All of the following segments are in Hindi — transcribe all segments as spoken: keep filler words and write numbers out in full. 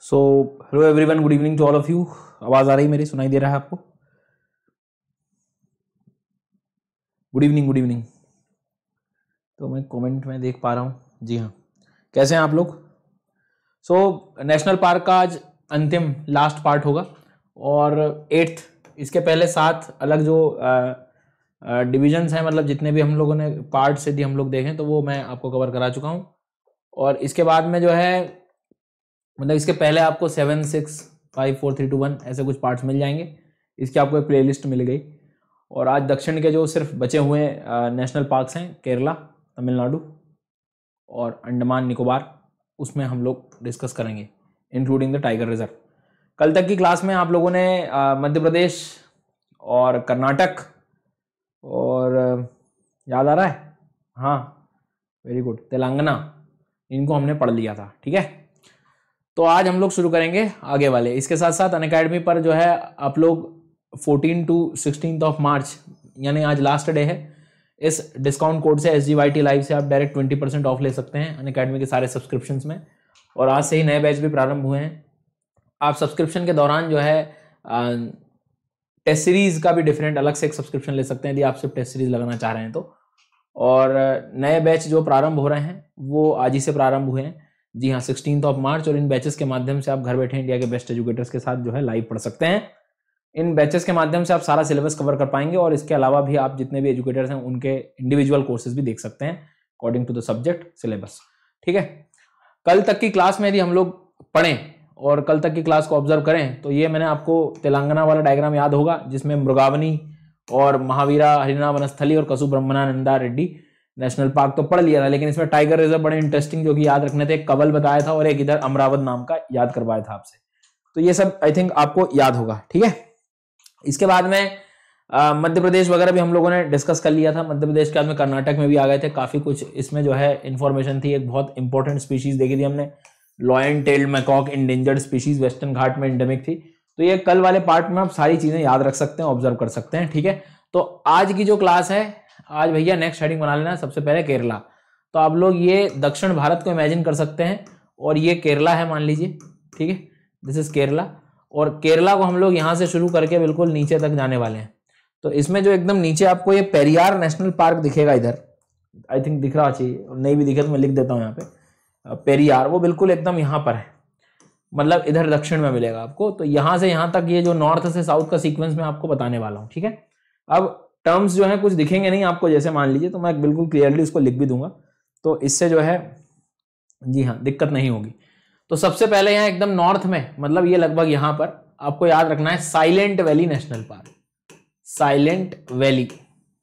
So hello everyone, good evening to all of you. आवाज आ रही मेरी, सुनाई दे रहा है आपको? Good evening, good evening. तो मैं कमेंट में देख पा रहा हूँ, जी हाँ, कैसे हैं आप लोग? सो so, नेशनल पार्क का आज अंतिम लास्ट पार्ट होगा और एट्थ, इसके पहले सात अलग जो डिविजन्स हैं, मतलब जितने भी हम लोगों ने पार्ट से दी हम लोग देखें, तो वो मैं आपको कवर करा चुका हूँ। और इसके बाद में जो है, मतलब इसके पहले आपको seven six five four three two one ऐसे कुछ पार्ट्स मिल जाएंगे। इसकी आपको एक प्ले लिस्ट मिल गई। और आज दक्षिण के जो सिर्फ बचे हुए नेशनल पार्क्स हैं, केरला, तमिलनाडु और अंडमान निकोबार, उसमें हम लोग डिस्कस करेंगे, इंक्लूडिंग द टाइगर रिजर्व। कल तक की क्लास में आप लोगों ने मध्य प्रदेश और कर्नाटक और याद आ रहा है, हाँ वेरी गुड, तेलंगाना, इनको हमने पढ़ लिया था। ठीक है, तो आज हम लोग शुरू करेंगे आगे वाले। इसके साथ साथ अनअकैडमी पर जो है आप लोग fourteen to sixteen of March, यानी आज लास्ट डे है, इस डिस्काउंट कोड से S G Y T live से आप डायरेक्ट ट्वेंटी परसेंट ऑफ ले सकते हैं अनअकैडमी के सारे सब्सक्रिप्शंस में। और आज से ही नए बैच भी प्रारंभ हुए हैं। आप सब्सक्रिप्शन के दौरान जो है टेस्ट सीरीज़ का भी डिफरेंट अलग से एक सब्सक्रिप्शन ले सकते हैं, यदि आप सिर्फ टेस्ट सीरीज़ लगाना चाह रहे हैं तो। और नए बैच जो प्रारंभ हो रहे हैं वो आज ही से प्रारंभ हुए हैं, जी हाँ, सिक्सटीन ऑफ मार्च। और इन बैचेस के माध्यम से आप घर बैठे इंडिया के बेस्ट एजुकेटर्स के साथ जो है लाइव पढ़ सकते हैं। इन बैचेस के माध्यम से आप सारा सिलेबस कवर कर पाएंगे और इसके अलावा भी आप जितने भी एजुकेटर्स हैं उनके इंडिविजुअल कोर्सेज भी देख सकते हैं according to the subject syllabus. ठीक है, कल तक की क्लास में यदि हम लोग पढ़ें और कल तक की क्लास को ऑब्जर्व करें, तो ये मैंने आपको तेलंगाना वाला डायग्राम याद होगा जिसमें मृगावनी और महावीरा, हरिणा वनस्थली और कसु ब्रह्मनानंदा रेड्डी नेशनल पार्क तो पढ़ लिया था, लेकिन इसमें टाइगर रिजर्व बड़े इंटरेस्टिंग जो कि याद रखने थे। एक कवल बताया था और एक इधर अमरावत नाम का याद करवाया था आपसे, तो ये सब आई थिंक आपको याद होगा। ठीक है, इसके बाद में मध्य प्रदेश वगैरह भी हम लोगों ने डिस्कस कर लिया था। मध्य प्रदेश के बाद में कर्नाटक में भी आ गए थे, काफ़ी कुछ इसमें जो है इन्फॉर्मेशन थी। एक बहुत इंपॉर्टेंट स्पीशीज़ देखी थी हमने, lion tailed macaque, endangered species, western Ghat में एंडेमिक थी। तो ये कल वाले पार्ट में आप सारी चीज़ें याद रख सकते हैं, ऑब्जर्व कर सकते हैं। ठीक है, तो आज की जो क्लास है, आज भैया नेक्स्ट हेडिंग बना लेना, सबसे पहले केरला। तो आप लोग ये दक्षिण भारत को इमेजिन कर सकते हैं और ये केरला है, मान लीजिए। ठीक है, दिस इज केरला। और केरला को हम लोग यहाँ से शुरू करके बिल्कुल नीचे तक जाने वाले हैं। तो इसमें जो एकदम नीचे आपको ये पेरियार नेशनल पार्क दिखेगा, इधर आई थिंक दिख रहा चाहिए, नहीं भी दिखे तो मैं लिख देता हूँ यहाँ पे पेरियार, वो बिल्कुल एकदम यहाँ पर है, मतलब इधर दक्षिण में मिलेगा आपको। तो यहाँ से यहाँ तक ये जो नॉर्थ से साउथ का सीक्वेंस मैं आपको बताने वाला हूँ। ठीक है, अब टर्म्स जो है कुछ दिखेंगे नहीं आपको, जैसे मान लीजिए, तो मैं बिल्कुल क्लियरली उसको लिख भी दूंगा, तो इससे जो है जी हाँ दिक्कत नहीं होगी। तो सबसे पहले यहाँ एकदम नॉर्थ में, मतलब ये लगभग यहाँ पर आपको याद रखना है silent valley national park, silent valley.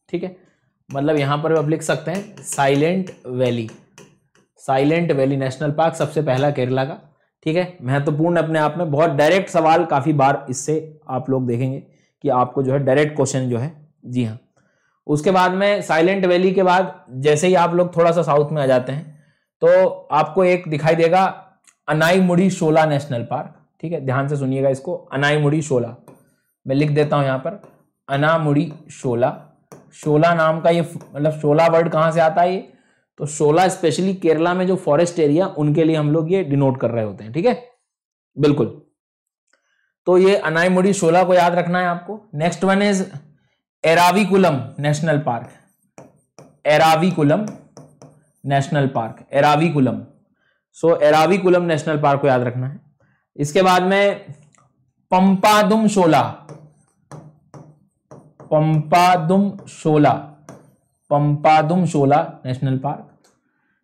ठीक है, मतलब यहाँ पर आप लिख सकते हैं silent valley, silent valley national park सबसे पहला केरला का। ठीक है, महत्वपूर्ण अपने आप में, बहुत डायरेक्ट सवाल काफ़ी बार इससे आप लोग देखेंगे कि आपको जो है डायरेक्ट क्वेश्चन जो है, जी हाँ। उसके बाद में साइलेंट वैली के बाद जैसे ही आप लोग थोड़ा सा साउथ में आ जाते हैं, तो आपको एक दिखाई देगा अनाईमुड़ी शोला नेशनल पार्क। ठीक है, ध्यान से सुनिएगा इसको, अनाईमुड़ी शोला, मैं लिख देता हूँ यहाँ पर, अनामुड़ी शोला। शोला नाम का ये, मतलब शोला वर्ड कहाँ से आता है ये, तो शोला स्पेशली केरला में जो फॉरेस्ट एरिया उनके लिए हम लोग ये डिनोट कर रहे होते हैं। ठीक है, बिल्कुल, तो ये अनाईमुड़ी शोला को याद रखना है आपको। Next one is Eravikulam national park, Eravikulam national park, Eravikulam. So Eravikulam national park को याद रखना है। इसके बाद में Pampadum Shola, Pampadum Shola, Pampadum Shola national park.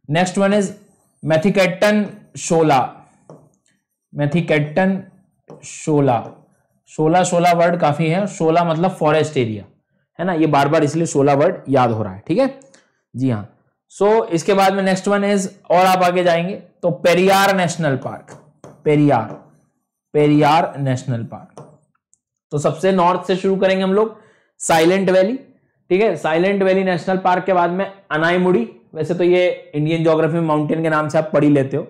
Next one is Mathikettan Shola, Mathikettan Shola. Shola shola word काफी है, शोला मतलब फॉरेस्ट एरिया है ना, ये बार बार इसलिए शोला वर्ड याद हो रहा है। ठीक है, जी हाँ। सो so, इसके बाद में नेक्स्ट वन इज, और आप आगे जाएंगे तो Periyar national park, Periyar, Periyar national park. तो सबसे नॉर्थ से शुरू करेंगे हम लोग, साइलेंट वैली। ठीक है, साइलेंट वैली नेशनल पार्क के बाद में अनाईमुड़ी, वैसे तो ये इंडियन ज्योग्राफी में माउंटेन के नाम से आप पढ़ ही लेते हो।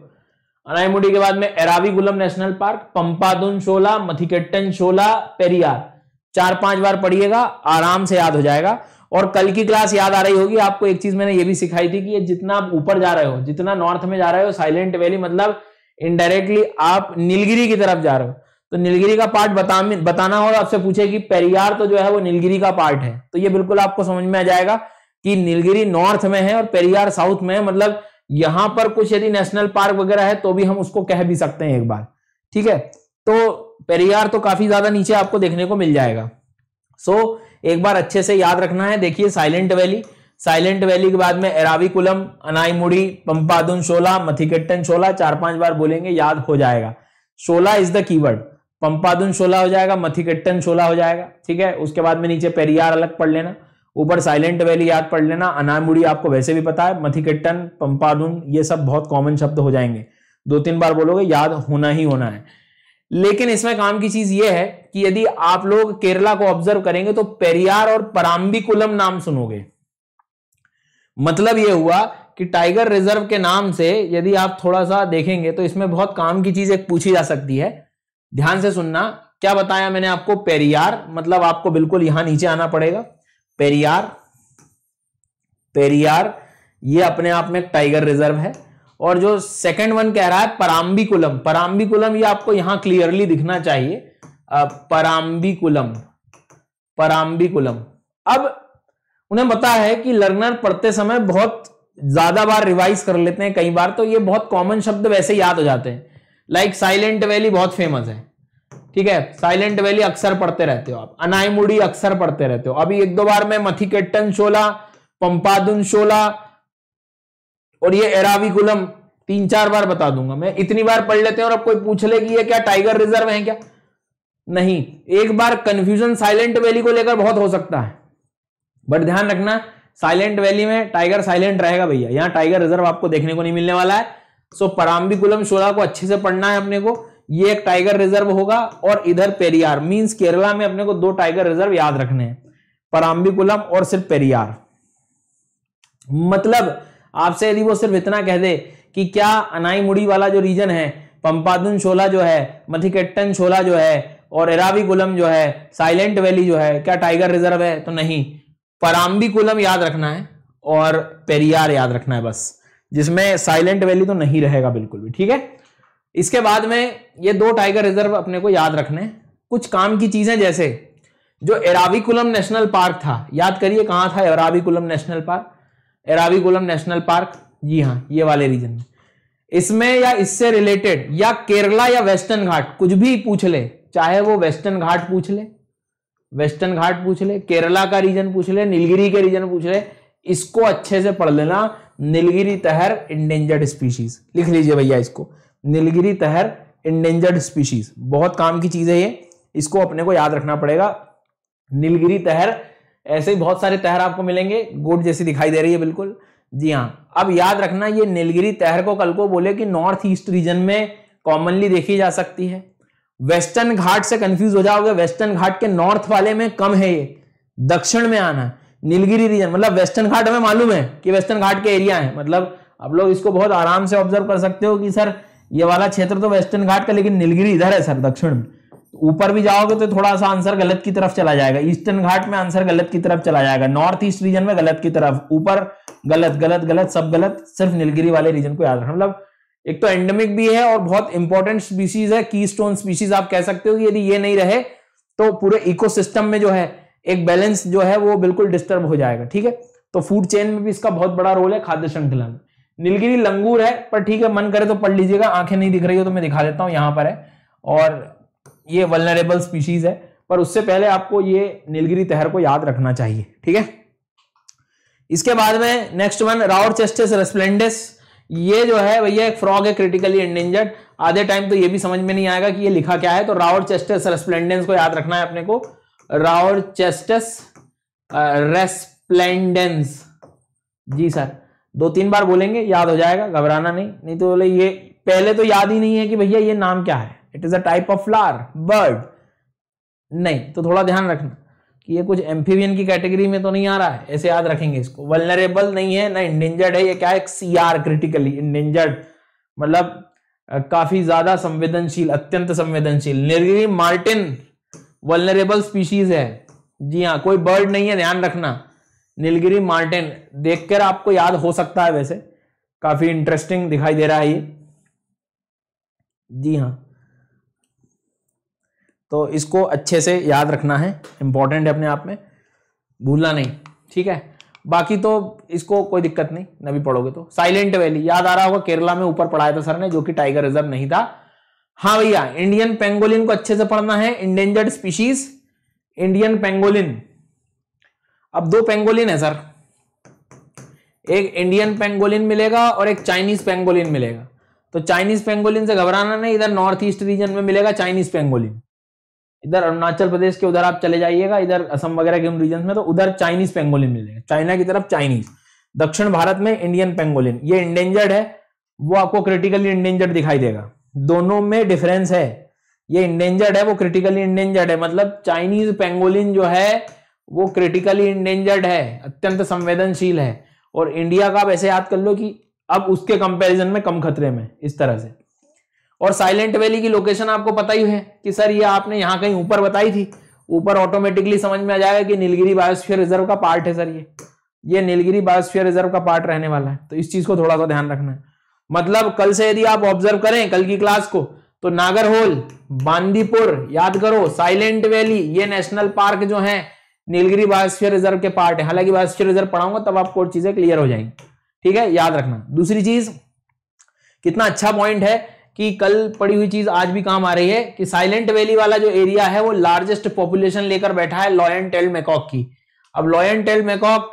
अनाईमुड़ी के बाद में एराविकुलम नेशनल पार्क, पंपादुम शोला, मथिकेट्टन शोला, पेरियार, चार पांच बार पढ़िएगा, आराम से याद हो जाएगा। और कल की क्लास याद आ रही होगी आपको, एक चीज मैंने ये भी सिखाई थी कि ये जितना आप ऊपर जा रहे हो, जितना नॉर्थ में जा रहे हो, साइलेंट वैली मतलब इनडायरेक्टली आप नीलगिरी की तरफ जा रहे हो, तो नीलगिरी का पार्ट बता, बताना हो आपसे पूछे कि पेरियार तो जो है वो नीलगिरी का पार्ट है, तो ये बिल्कुल आपको समझ में आ जाएगा कि नीलगिरी नॉर्थ में है और पेरियार साउथ में है। मतलब यहां पर कुछ यदि नेशनल पार्क वगैरह है तो भी हम उसको कह भी सकते हैं एक बार, ठीक है। तो पेरियार तो काफी ज्यादा नीचे आपको देखने को मिल जाएगा। सो so, एक बार अच्छे से याद रखना है। देखिए साइलेंट वैली, साइलेंट वैली के बाद में एराविकुलम, अनाईमुड़ी, पंपादुन शोला, मथिकेट्टन शोला, चार पांच बार बोलेंगे याद हो जाएगा। Shola is the keyword, Pampadum Shola हो जाएगा, मथिकेट्टन शोला हो जाएगा, ठीक है। उसके बाद में नीचे पेरियार अलग पढ़ लेना, ऊपर साइलेंट वैली याद पढ़ लेना, अनामुड़ी आपको वैसे भी पता है, मथिकेट्टन, पंपादुन ये सब बहुत कॉमन शब्द हो जाएंगे, दो तीन बार बोलोगे याद होना ही होना है। लेकिन इसमें काम की चीज ये है कि यदि आप लोग केरला को ऑब्जर्व करेंगे तो पेरियार और पराम्बिकुलम नाम सुनोगे, मतलब ये हुआ कि टाइगर रिजर्व के नाम से यदि आप थोड़ा सा देखेंगे तो इसमें बहुत काम की चीज एक पूछी जा सकती है। ध्यान से सुनना, क्या बताया मैंने आपको, पेरियार मतलब आपको बिल्कुल यहां नीचे आना पड़ेगा, पेरियार, पेरियार ये अपने आप में टाइगर रिजर्व है, और जो सेकंड वन कह रहा है पराम्बिकुलम, पराम्बिकुलम ये आपको यहां क्लियरली दिखना चाहिए, पराम्बिकुलम, पराम्बिकुलम। अब उन्हें पता है कि लर्नर पढ़ते समय बहुत ज्यादा बार रिवाइज कर लेते हैं कई बार, तो ये बहुत कॉमन शब्द वैसे याद हो जाते हैं। लाइक साइलेंट वैली बहुत फेमस है, ठीक है, साइलेंट वैली अक्सर पढ़ते रहते हो आप, अनाईमुड़ी अक्सर पढ़ते रहते हो, अभी एक दो बार में मथिकेट्टन शोला, पंपादुन शोला और ये एराविकुलम तीन चार बार बता दूंगा मैं, इतनी बार पढ़ लेते हैं। और अब कोई पूछ ले कि ये क्या टाइगर रिजर्व है क्या, नहीं, एक बार कंफ्यूजन साइलेंट वैली को लेकर बहुत हो सकता है, बट ध्यान रखना साइलेंट वैली में टाइगर साइलेंट रहेगा भैया, यहाँ टाइगर रिजर्व आपको देखने को नहीं मिलने वाला है। सो पराम्बिकुलम शोला को अच्छे से पढ़ना है अपने को, ये एक टाइगर रिजर्व होगा, और इधर पेरियार, मींस केरला में अपने को दो टाइगर रिजर्व याद रखने हैं, पराम्बिकुलम और सिर्फ पेरियार। मतलब आपसे यदि वो सिर्फ इतना कह दे कि क्या अनाईमुड़ी वाला जो रीजन है, पंपादुन शोला जो है, मथिकेट्टन शोला जो है और एराविकुलम जो है, साइलेंट वैली जो है, क्या टाइगर रिजर्व है, तो नहीं, पराम्बिकुलम याद रखना है और पेरियार याद रखना है बस, जिसमें साइलेंट वैली तो नहीं रहेगा बिल्कुल भी, ठीक है। इसके बाद में ये दो टाइगर रिजर्व अपने को याद रखने, कुछ काम की चीजें जैसे जो एराविकुलम नेशनल पार्क था, याद करिए कहाँ था Eravikulam national park, Eravikulam national park जी हाँ, ये वाले रीजन में, इसमें या इससे रिलेटेड या केरला या वेस्टर्न घाट कुछ भी पूछ ले, चाहे वो वेस्टर्न घाट पूछ ले, वेस्टर्न घाट पूछ ले, केरला का रीजन पूछ ले, नीलगिरी के रीजन पूछ ले, इसको अच्छे से पढ़ लेना। नीलगिरी तहर इंडेंजर्ड स्पीशीज लिख लीजिए भैया, इसको नीलगिरी तहर इंडेंजर्ड स्पीशीज, बहुत काम की चीज है ये, इसको अपने को याद रखना पड़ेगा। नीलगिरी तहर, ऐसे ही बहुत सारे तहर आपको मिलेंगे, गोट जैसी दिखाई दे रही है बिल्कुल, जी हाँ। अब याद रखना ये नीलगिरी तहर को कल को बोले कि नॉर्थ ईस्ट रीजन में कॉमनली देखी जा सकती है। वेस्टर्न घाट से कंफ्यूज हो जाओगे, वेस्टर्न घाट के नॉर्थ वाले में कम है ये, दक्षिण में आना है नीलगिरी रीजन। मतलब वेस्टर्न घाट हमें मालूम है कि वेस्टर्न घाट के एरिया है, मतलब आप लोग इसको बहुत आराम से ऑब्जर्व कर सकते हो कि सर ये वाला क्षेत्र तो वेस्टर्न घाट का, लेकिन नीलगिरी इधर है सर दक्षिण में, ऊपर भी जाओगे तो थोड़ा सा आंसर गलत की तरफ चला जाएगा, ईस्टर्न घाट में आंसर गलत की तरफ चला जाएगा, नॉर्थ ईस्ट रीजन में गलत की तरफ, ऊपर गलत गलत गलत सब गलत, सिर्फ नीलगिरी वाले रीजन को याद रखना। मतलब एक तो एंडेमिक भी है और बहुत इंपॉर्टेंट स्पीशीज है, की स्टोन स्पीशीज आप कह सकते हो, यदि ये नहीं रहे तो पूरे इकोसिस्टम में जो है एक बैलेंस जो है वो बिल्कुल डिस्टर्ब हो जाएगा, ठीक है। तो फूड चेन में भी इसका बहुत बड़ा रोल है, खाद्य श्रृंखला में। नीलगिरी लंगूर है, पर ठीक है मन करे तो पढ़ लीजिएगा, आंखें नहीं दिख रही हो तो मैं दिखा देता हूं, यहां पर है और ये वल्नरेबल स्पीशीज है, पर उससे पहले आपको ये नीलगिरी तहर को याद रखना चाहिए, ठीक है। इसके बाद में नेक्स्ट वन राउडचेस्टिस रेस्प्लेंडेस, ये जो है भैया एक फ्रॉग है, क्रिटिकली इंडेंजर्ड। आधे टाइम तो ये भी समझ में नहीं आएगा कि ये लिखा क्या है, तो राउडचेस्टिस रेस्प्लेंडेंस को याद रखना है अपने को, राउडचेस्टिस रेस्प्लेंडेंस जी सर, दो तीन बार बोलेंगे याद हो जाएगा, घबराना नहीं, नहीं तो बोले ये पहले तो याद ही नहीं है कि भैया ये नाम क्या है, it is a type of flower bird, नहीं तो थोड़ा ध्यान रखना कि ये कुछ एम्फीबियन की कैटेगरी में तो नहीं आ रहा है, ऐसे याद रखेंगे इसको। वल्नरेबल नहीं है ना इंडेंजर्ड है, ये क्या है सीआर, क्रिटिकली इंडेंजर्ड मतलब काफी ज्यादा संवेदनशील, अत्यंत संवेदनशील। नीलगिरी मार्टिन वल्नरेबल स्पीशीज है जी हाँ, कोई बर्ड नहीं है ध्यान रखना, नीलगिरी माउंटेन देखकर आपको याद हो सकता है, वैसे काफी इंटरेस्टिंग दिखाई दे रहा है ये। जी हाँ, तो इसको अच्छे से याद रखना है, इंपॉर्टेंट है अपने आप में, भूलना नहीं, ठीक है। बाकी तो इसको कोई दिक्कत नहीं, ना भी पढ़ोगे तो। साइलेंट वैली याद आ रहा होगा, केरला में ऊपर पढ़ाया था सर ने, जो कि टाइगर रिजर्व नहीं था। हाँ भैया, इंडियन पेंगोलिन को अच्छे से पढ़ना है, इंडेंजर्ड स्पीशीज इंडियन पेंगोलिन। अब दो पेंगोलिन है सर, एक इंडियन पेंगोलिन मिलेगा और एक चाइनीज पेंगोलिन मिलेगा। तो चाइनीज पेंगोलिन से घबराना नहीं, इधर नॉर्थ ईस्ट रीजन में मिलेगा चाइनीज पेंगोलिन। इधर अरुणाचल प्रदेश के उधर आप चले जाइएगा, इधर असम वगैरह के उन रीजन में, तो उधर चाइनीज पेंगोलिन मिलेगा, चाइना की तरफ चाइनीज। दक्षिण भारत में इंडियन पेंगोलिन, ये इंडेंजर्ड है, वो आपको क्रिटिकली इंडेंजर्ड दिखाई देगा। दोनों में डिफरेंस है, ये इंडेंजर्ड है, वो क्रिटिकली इंडेंजर्ड है, मतलब चाइनीज पेंगोलिन जो है वो क्रिटिकली इंडेंजर्ड है, अत्यंत संवेदनशील है। और इंडिया का आप ऐसे याद कर लो कि अब उसके कंपैरिजन में कम खतरे में, इस तरह से। और साइलेंट वैली की लोकेशन आपको पता ही है कि सर ये आपने यहाँ कहीं ऊपर बताई थी, ऊपर ऑटोमेटिकली समझ में आ जाएगा कि नीलगिरी बायोस्फीयर रिजर्व का पार्ट है सर, ये ये नीलगिरी बायोस्फीयर रिजर्व का पार्ट रहने वाला है। तो इस चीज को थोड़ा सा ध्यान रखना है। मतलब कल से यदि आप ऑब्जर्व करें कल की क्लास को, तो नागरहोल, बांदीपुर याद करो, साइलेंट वैली, ये नेशनल पार्क जो है नीलगिरी बायोस्फीयर रिजर्व के पार्ट है। हालांकि बायोस्फीयर रिजर्व पढ़ाऊंगा तब आपको और चीजें क्लियर हो जाएंगी, ठीक है, याद रखना। दूसरी चीज, कितना अच्छा पॉइंट है कि कल पड़ी हुई चीज आज भी काम आ रही है, कि साइलेंट वैली वाला जो एरिया है वो लार्जेस्ट पॉपुलेशन लेकर बैठा है लॉयन टेल्ड मैकॉक की। अब लॉयन टेल्ड मैकॉक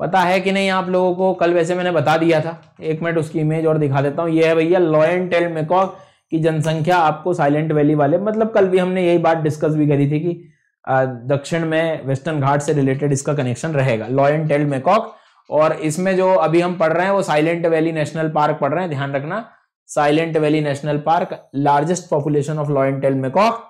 पता है कि नहीं आप लोगों को, कल वैसे मैंने बता दिया था, एक मिनट उसकी इमेज और दिखा देता हूँ। ये है भैया लॉयन टेल्ड मैकॉक की जनसंख्या आपको साइलेंट वैली वाले, मतलब कल भी हमने यही बात डिस्कस भी करी थी कि दक्षिण में वेस्टर्न घाट से रिलेटेड इसका कनेक्शन रहेगा, लॉयन टेल्ड मैकॉक। और इसमें जो अभी हम पढ़ रहे हैं वो साइलेंट वैली नेशनल पार्क पढ़ रहे हैं, ध्यान रखना। Silent valley national park, largest population of lion tailed macaque.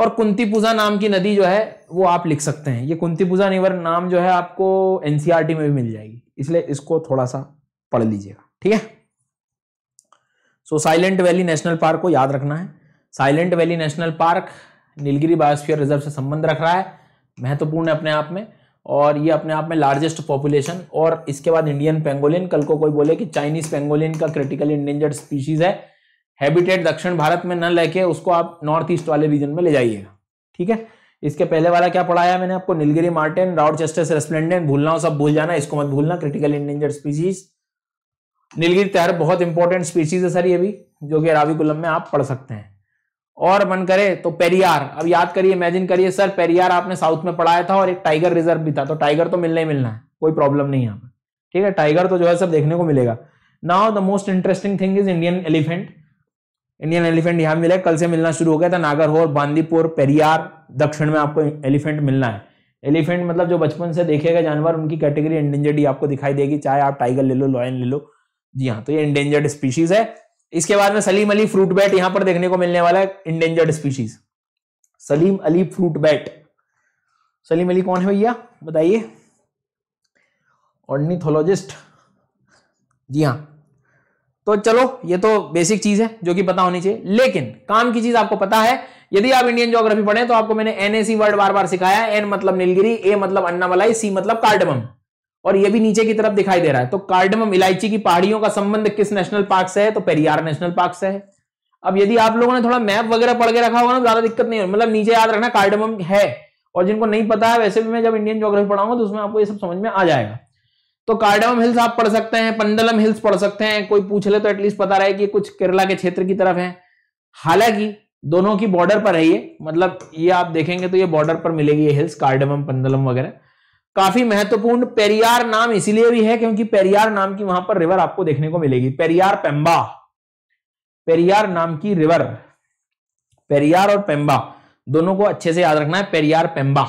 और कुंतीपुजा नाम की नदी जो है वो आप लिख सकते हैं, ये कुंतीपुजा रिवर नाम जो है आपको एनसीईआरटी में भी मिल जाएगी, इसलिए इसको थोड़ा सा पढ़ लीजिएगा, ठीक है। So silent valley national park को याद रखना है। Silent valley national park Nilgiri biosphere reserve से संबंध रख रहा है, महत्वपूर्ण है अपने आप में, और ये अपने आप में लार्जेस्ट पॉपुलेशन। और इसके बाद इंडियन पेंगोलिन, कल को कोई बोले कि चाइनीज पेंगोलिन का क्रिटिकल इंडेंजर्ड स्पीशीज है, हैबिटेट दक्षिण भारत में न लेके उसको आप नॉर्थ ईस्ट वाले रीजन में ले जाइएगा, ठीक है। इसके पहले वाला क्या पढ़ाया मैंने आपको, नीलगिरी मार्टेन, राउडचेस्टर रेस्प्लेंडेंट, भूलना हो सब भूल जाना, इसको मत भूलना, क्रिटिकल इंडेंजर्ड स्पीशीज। नीलगिरी तहर बहुत इंपॉर्टेंट स्पीशीज है सर ये भी, जो कि एराविकुलम में आप पढ़ सकते हैं। और मन करे तो पेरियार, अब याद करिए, इमेजिन करिए सर पेरियार आपने साउथ में पढ़ाया था और एक टाइगर रिजर्व भी था, तो टाइगर तो मिलना ही मिलना है, कोई प्रॉब्लम नहीं है यहाँ पर, ठीक है। टाइगर तो जो है सब देखने को मिलेगा। Now the most interesting thing is Indian elephant. Indian elephant यहाँ मिला, कल से मिलना शुरू हो गया था, नागरहोल, बांदीपुर, पेरियार, दक्षिण में आपको एलिफेंट मिलना है। एलिफेंट मतलब जो बचपन से देखेगा जानवर, उनकी कैटेगरी इंडेंजर्ड आपको दिखाई देगी, चाहे आप टाइगर ले लो, लॉयन ले लो। जी हाँ, तो ये इंडेंजर्ड स्पीशीज है। इसके बाद में सलीम अली फ्रूट बैट यहां पर देखने को मिलने वाला है, endangered species. Salim Ali fruit bat, Salim Ali कौन है भैया बताइए? ऑर्निथोलॉजिस्ट। जी हाँ, तो चलो ये तो बेसिक चीज है जो कि पता होनी चाहिए, लेकिन काम की चीज आपको पता है। यदि आप इंडियन ज्योग्राफी पढ़े तो आपको मैंने एनएसी वर्ड बार बार सिखाया, एन मतलब नीलगिरी, ए मतलब अन्नामलाई, सी मतलब कार्डमम, और ये भी नीचे की तरफ दिखाई दे रहा है। तो कार्डमम, इलायची की पहाड़ियों का संबंध किस नेशनल पार्क से है? तो पेरियार नेशनल पार्क से है। अब यदि आप लोगों ने थोड़ा मैप वगैरह पढ़ के रखा होगा ना, ज्यादा दिक्कत नहीं है, मतलब नीचे याद रखना कार्डमम है। और जिनको नहीं पता है, वैसे भी मैं जब इंडियन ज्योग्राफी पढ़ाऊंगा तो उसमें आपको ये सब समझ में आ जाएगा। तो कार्डमम हिल्स आप पढ़ सकते हैं, पंदलम हिल्स पढ़ सकते हैं, कोई पूछ ले तो एटलीस्ट पता रहे कि कुछ केरला के क्षेत्र की तरफ है। हालांकि दोनों की बॉर्डर पर है ये, मतलब ये आप देखेंगे तो ये बॉर्डर पर मिलेगी ये हिल्स, कार्डमम, पंदलम वगैरह। काफी महत्वपूर्ण पेरियार नाम इसीलिए भी है क्योंकि पेरियार नाम की वहां पर रिवर आपको देखने को मिलेगी, पेरियार पेम्बा, पेरियार नाम की रिवर। पेरियार और पेम्बा दोनों को अच्छे से याद रखना है, पेरियार पेम्बा।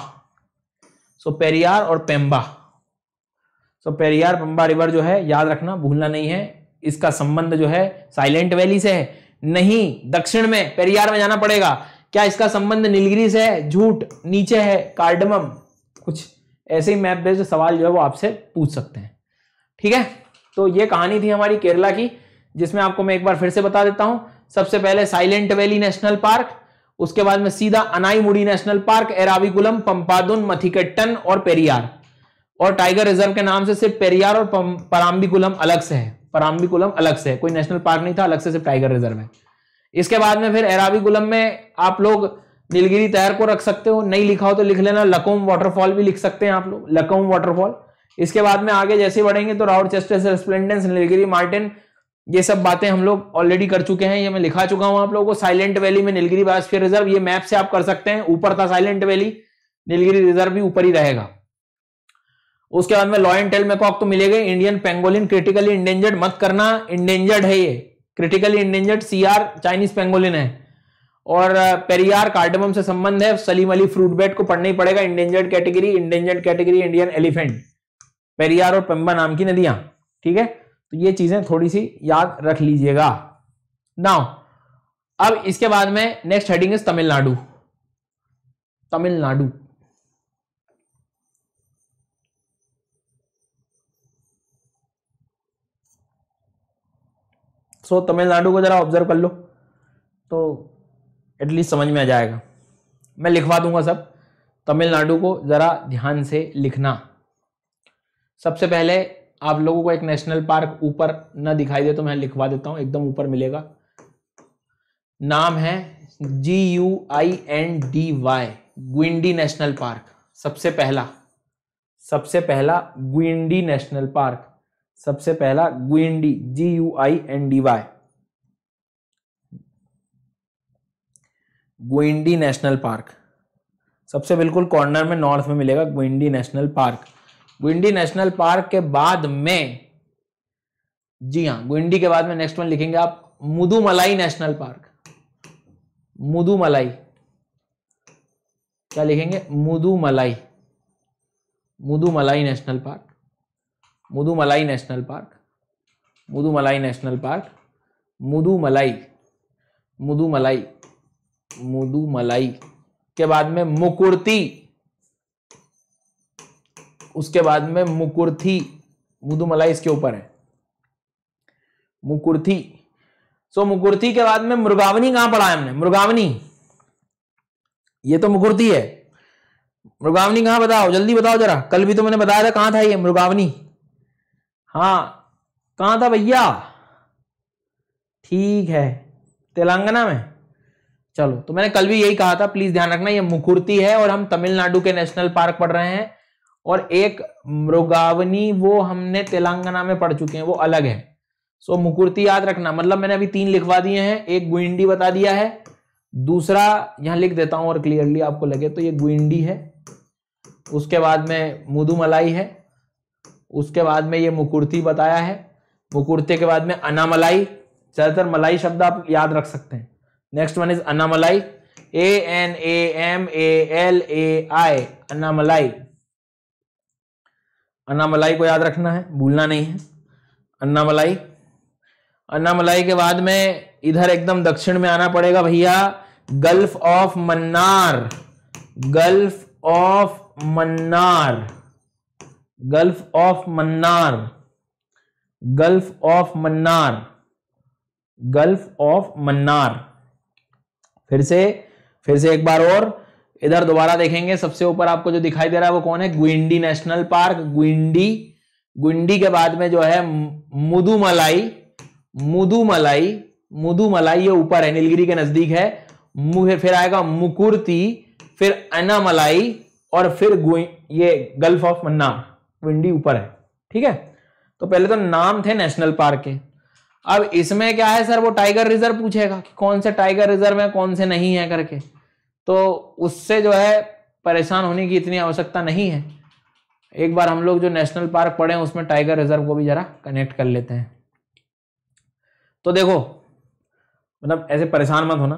सो पेरियार और पेम्बा, सो पेरियार पेम्बा रिवर जो है याद रखना, भूलना नहीं है। इसका संबंध जो है साइलेंट वैली से है, नहीं दक्षिण में पेरियार में जाना पड़ेगा। क्या इसका संबंध नीलगिरी से है? झूठ, नीचे है कार्डमम। कुछ ऐसे ही मैप बेस्ड सवाल जो है वो आपसे पूछ सकते हैं, ठीक है। तो ये कहानी थी हमारी केरला की, जिसमें आपको मैं एक बार फिर से बता देता हूं। सबसे पहले साइलेंट वैली नेशनल पार्क, उसके बाद में सीधा अनाईमुडी नेशनल पार्क, एराविकुलम, पंपादुन, मथिकेट्टन और पेरियार। और टाइगर रिजर्व के नाम से सिर्फ पेरियार और पराम्बिकुलम अलग से है, पराम्बिकुलम अलग से है, कोई नेशनल पार्क नहीं था, अलग से सिर्फ टाइगर रिजर्व है। इसके बाद में फिर एराविकुलम में आप लोग नीलगिरी तहर को रख सकते हो, नहीं लिखा हो तो लिख लेना, लकोम वाटरफॉल भी लिख सकते हैं आप लोग, लकोम वाटरफॉल। इसके बाद में आगे जैसे बढ़ेंगे तो राउट चेस्टर रेस्प्लेंडेंस, नीलगिरी मार्टिन, ये सब बातें हम लोग ऑलरेडी कर चुके हैं, ये मैं लिखा चुका हूं आप लोगों को। साइलेंट वैली में नीलगिरी बायोस्फीयर रिजर्व, ये मैप से आप कर सकते हैं, ऊपर था साइलेंट वैली, नीलगिरी रिजर्व भी ऊपर ही रहेगा। उसके बाद में लॉयन टेल मैकॉक तो मिलेगा, इंडियन पेंगोलिन क्रिटिकली इंडेंजर्ड मत करना, इंडेंजर्ड है ये, critically endangered CR Chinese pangolin है। और पेरियार कार्डमम से संबंध है, सलीम अली फ्रूट बेट को पढ़ना ही पड़ेगा, endangered category, endangered category Indian elephant, Periyar और पम्बा नाम की नदियां, ठीक है। तो ये चीजें थोड़ी सी याद रख लीजिएगा। नाउ अब इसके बाद में next heading is Tamil Nadu. Tamil Nadu so so, Tamil Nadu को जरा ऑब्जर्व कर लो तो एटलीस्ट समझ में आ जाएगा, मैं लिखवा दूंगा सब। तमिलनाडु को जरा ध्यान से लिखना। सबसे पहले आप लोगों को एक नेशनल पार्क ऊपर ना दिखाई दे तो मैं लिखवा देता हूं, एकदम ऊपर मिलेगा, नाम है G U I N D Y, Guindy national park. सबसे पहला सबसे पहला गुइंडी नेशनल पार्क, सबसे पहला Guindy, G U I N D Y, Guindy national park. सबसे बिल्कुल कॉर्नर में नॉर्थ में मिलेगा Guindy national park. Guindy national park के बाद में, जी हां, गुइंडी के बाद में नेक्स्ट वन लिखेंगे आप मुदुमलाई नेशनल पार्क। मुदुमलाई, क्या लिखेंगे? Mudumalai, Mudumalai national park, Mudumalai national park, Mudumalai national park, Mudumalai, Mudumalai, Mudumalai के बाद में मुकुर्ती, उसके बाद में मुकुर्थी, मुदुमलाई इसके ऊपर है, मुकुर्थी। सो मुकुर्थी के बाद में मृगावनी, कहां पढ़ा है हमने? मृगावनी, ये तो मुकुर्थी है, मृगावनी कहां, बताओ जल्दी बताओ जरा, कल भी तो मैंने बताया था कहां था ये मृगावनी, हाँ कहां था भैया? ठीक है, तेलंगाना में। चलो, तो मैंने कल भी यही कहा था, प्लीज ध्यान रखना, ये मुकुर्थी है और हम तमिलनाडु के नेशनल पार्क पढ़ रहे हैं, और एक मृगावनी वो हमने तेलंगाना में पढ़ चुके हैं, वो अलग है। सो मुकुर्ती याद रखना, मतलब मैंने अभी तीन लिखवा दिए हैं, एक गुइंडी बता दिया है, दूसरा यहां लिख देता हूं और क्लियरली आपको लगे तो, ये गुइंडी है, उसके बाद में मुदुमलाई है, उसके बाद में ये मुकुर्ती बताया है, मुकुर्ती के बाद में अनामलाई, ज्यादातर मलाई शब्द आप याद रख सकते हैं। Next one is Anamalai, A N A M A L A I, Anamalai, Annamalai को याद रखना है, भूलना नहीं है, अन्नामलाई। अन्नामलाई के बाद में इधर एकदम दक्षिण में आना पड़ेगा भैया, gulf of Mannar, gulf of Mannar, gulf of Mannar, gulf of Mannar, gulf of Mannar. फिर से फिर से एक बार और इधर दोबारा देखेंगे, सबसे ऊपर आपको जो दिखाई दे रहा है वो कौन है? Guindy national park, Guindy. गुइंडी के बाद में जो है मुदुमलाई, मुदुमलाई, मुदुमलाई ये ऊपर है, नीलगिरी के नजदीक है। फिर आएगा मुकुर्ती, फिर अनामलाई और फिर ये गल्फ ऑफ मन्नार, गुइंडी ऊपर है, ठीक है। तो पहले तो नाम थे नेशनल पार्क के। अब इसमें क्या है सर, वो टाइगर रिजर्व पूछेगा कि कौन से टाइगर रिजर्व है कौन से नहीं है करके, तो उससे जो है परेशान होने की इतनी आवश्यकता नहीं है। एक बार हम लोग जो नेशनल पार्क पढ़े हैं उसमें टाइगर रिजर्व को भी जरा कनेक्ट कर लेते हैं। तो देखो, मतलब ऐसे परेशान मत होना,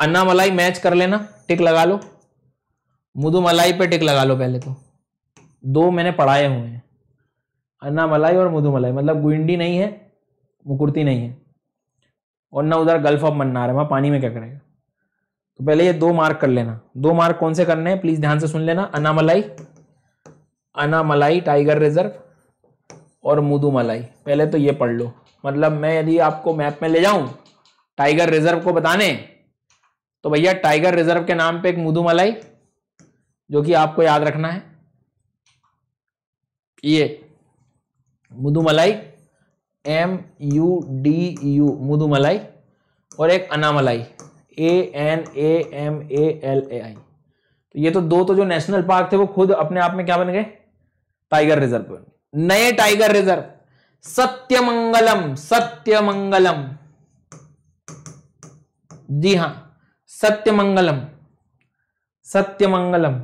अन्नामलाई मैच कर लेना, टिक लगा लो, मुदुमलाई पे टिक लगा लो, पहले तो दो मैंने पढ़ाए हुए हैं, अन्नामलाई और मुदुमलाई, मतलब गुइंडी नहीं है, मुकुर्ती नहीं है, और ना उधर गल्फ ऑफ मन्नार है, वहां पानी में क्या करेगा। तो पहले ये दो मार्क कर लेना, दो मार्क कौन से करने हैं प्लीज ध्यान से सुन लेना, अनामलाई, अनामलाई टाइगर रिजर्व और मुदुमलाई, पहले तो ये पढ़ लो। मतलब मैं यदि आपको मैप में ले जाऊं टाइगर रिजर्व को बताने तो भैया टाइगर रिजर्व के नाम पे एक मुदुमलाई, जो कि आपको याद रखना है, ये Mudumalai M U D U Mudumalai, और एक Anamalai A N A M A L A I. तो ये तो दो तो जो नेशनल पार्क थे वो खुद अपने आप में क्या बन गए, टाइगर रिजर्व बन गए। नए टाइगर रिजर्व सत्यमंगलम, सत्यमंगलम, जी हां सत्यमंगलम, सत्यमंगलम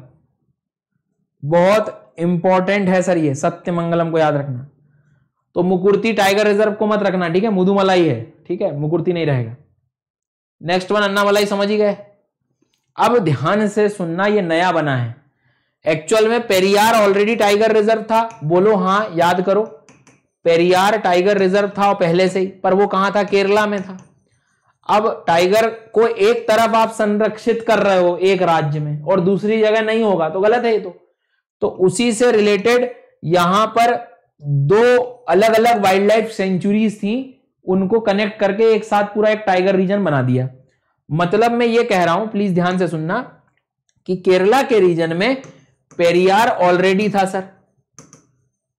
बहुत इंपॉर्टेंट है सर ये, सत्यमंगलम को याद रखना। तो मुकुर्ति टाइगर रिजर्व को मत रखना, ठीक है, मुदुमलाई है, ठीक है, मुकुर्ति नहीं रहेगा। नेक्स्ट वन अन्नामलाई, समझ ही गए। अब ध्यान से सुनना, ये नया बना है। एक्चुअल में पेरियार ऑलरेडी टाइगर रिजर्व था, बोलो हाँ, याद करो, पेरियार टाइगर रिजर्व था और पहले से ही, पर वो कहाँ था, केरला में था। अब टाइगर को एक तरफ आप संरक्षित कर रहे हो एक राज्य में और दूसरी जगह नहीं होगा, तो गलत है ये तो। तो उसी से रिलेटेड यहां पर दो अलग अलग वाइल्ड लाइफ सेंचुरीज थी, उनको कनेक्ट करके एक साथ पूरा एक टाइगर रीजन बना दिया। मतलब मैं ये कह रहा हूं, प्लीज ध्यान से सुनना, कि केरला के रीजन में पेरियार ऑलरेडी था सर,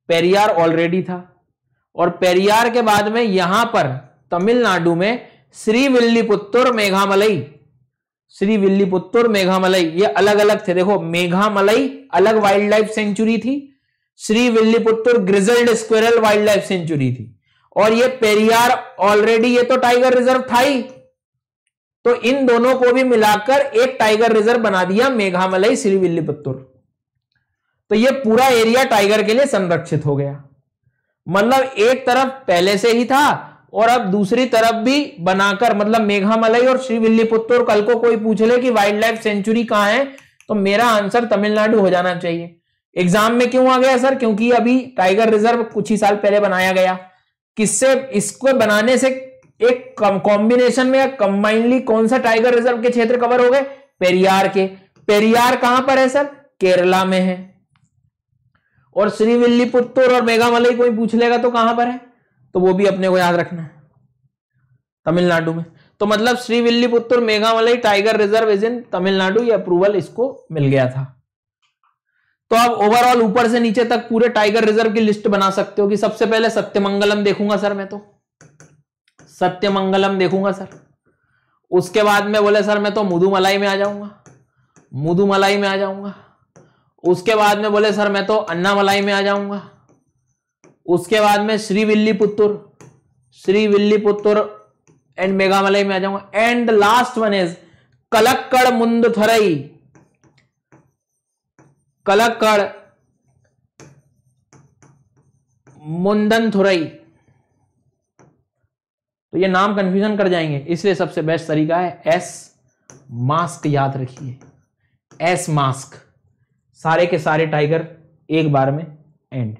पेरियार ऑलरेडी था, और पेरियार के बाद में यहां पर तमिलनाडु में श्रीविल्लीपुत्तूर मेघामलई, श्रीविल्लीपुत्तूर मेघामलई, ये अलग अलग थे। देखो मेघामलई अलग वाइल्ड लाइफ सेंचुरी थी, Srivilliputhur grizzled squirrel wild life sanctuary थी, और ये पेरियार ऑलरेडी ये तो टाइगर रिजर्व था ही। तो इन दोनों को भी मिलाकर एक टाइगर रिजर्व बना दिया, मेघामलई श्रीविल्लीपुत्तूर। तो ये पूरा एरिया टाइगर के लिए संरक्षित हो गया। मतलब एक तरफ पहले से ही था और अब दूसरी तरफ भी बनाकर, मतलब मेघामलई और श्रीविल्लीपुत्तूर, कल को कोई पूछ ले कि वाइल्ड लाइफ सेंचुरी कहां है, तो मेरा आंसर तमिलनाडु हो जाना चाहिए। एग्जाम में क्यों आ गया सर, क्योंकि अभी टाइगर रिजर्व कुछ ही साल पहले बनाया गया। किससे, इसको बनाने से एक कॉम्बिनेशन में या कंबाइनली कौन सा टाइगर रिजर्व के क्षेत्र कवर हो गए, पेरियार के। पेरियार कहां पर है सर, केरला में है, और श्रीविल्लीपुत्तूर और मेघामलई कोई पूछ लेगा तो कहां पर है, तो वो भी अपने को याद रखना है, तमिलनाडु में। तो मतलब Srivilliputhur Meghamalai tiger reserve is in Tamil Nadu, ये अप्रूवल इसको मिल गया था। तो आप ओवरऑल ऊपर से नीचे तक पूरे टाइगर रिजर्व की लिस्ट बना सकते हो, कि सबसे पहले सत्यमंगलम देखूंगा सर मैं, तो सत्यमंगलम देखूंगा सर। उसके बाद में बोले सर मैं तो मुदुमलाई में आ जाऊंगा, मुदुमलाई में आ जाऊंगा। उसके बाद में बोले सर मैं तो अन्नामलाई में आ जाऊंगा। उसके बाद में श्रीविल्लीपुत्तूर, श्रीविल्लीपुत्तूर एंड मेघामलई में आ जाऊंगा। And last one is Kalakkad Mundanthurai, Kalakkad Mundanthurai. तो ये नाम कंफ्यूजन कर जाएंगे, इसलिए सबसे बेस्ट तरीका है एस मास्क, याद रखिए एस मास्क, सारे के सारे टाइगर एक बार में, एंड